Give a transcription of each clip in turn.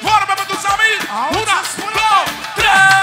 Vorbe pentru Samir! Una, două, trei!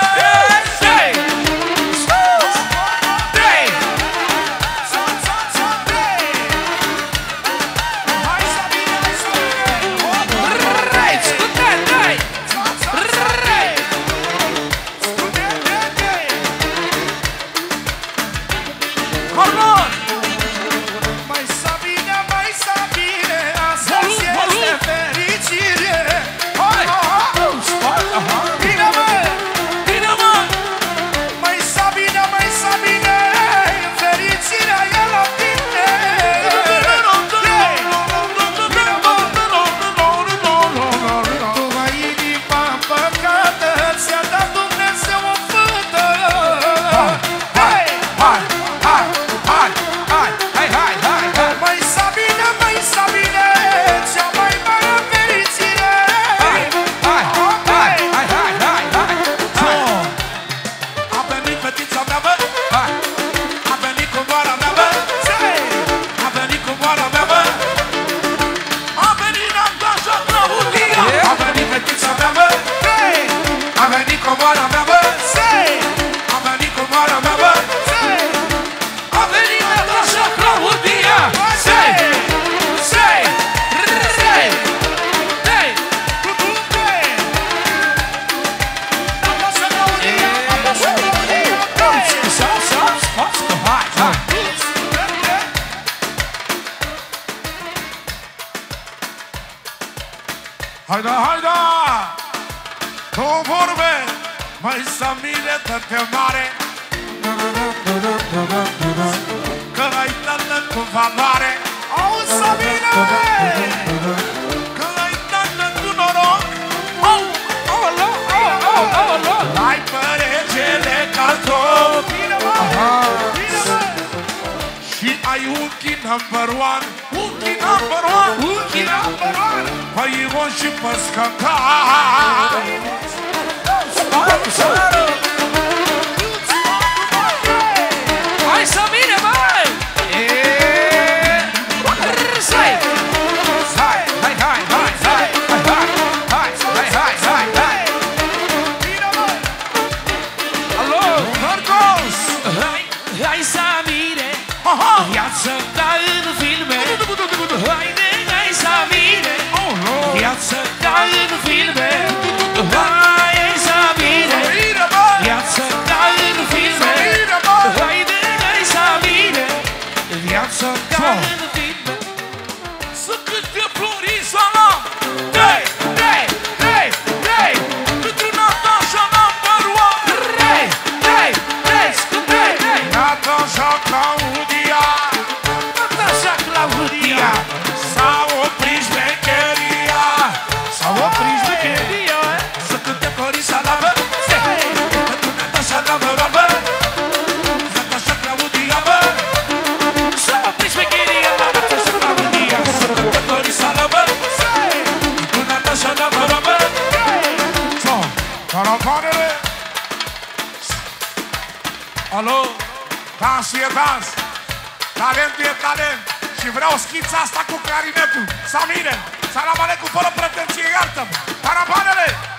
Schița asta cu clarinetul, Samire, salam alecum, fără pretenție, iartă-mă, caravanele!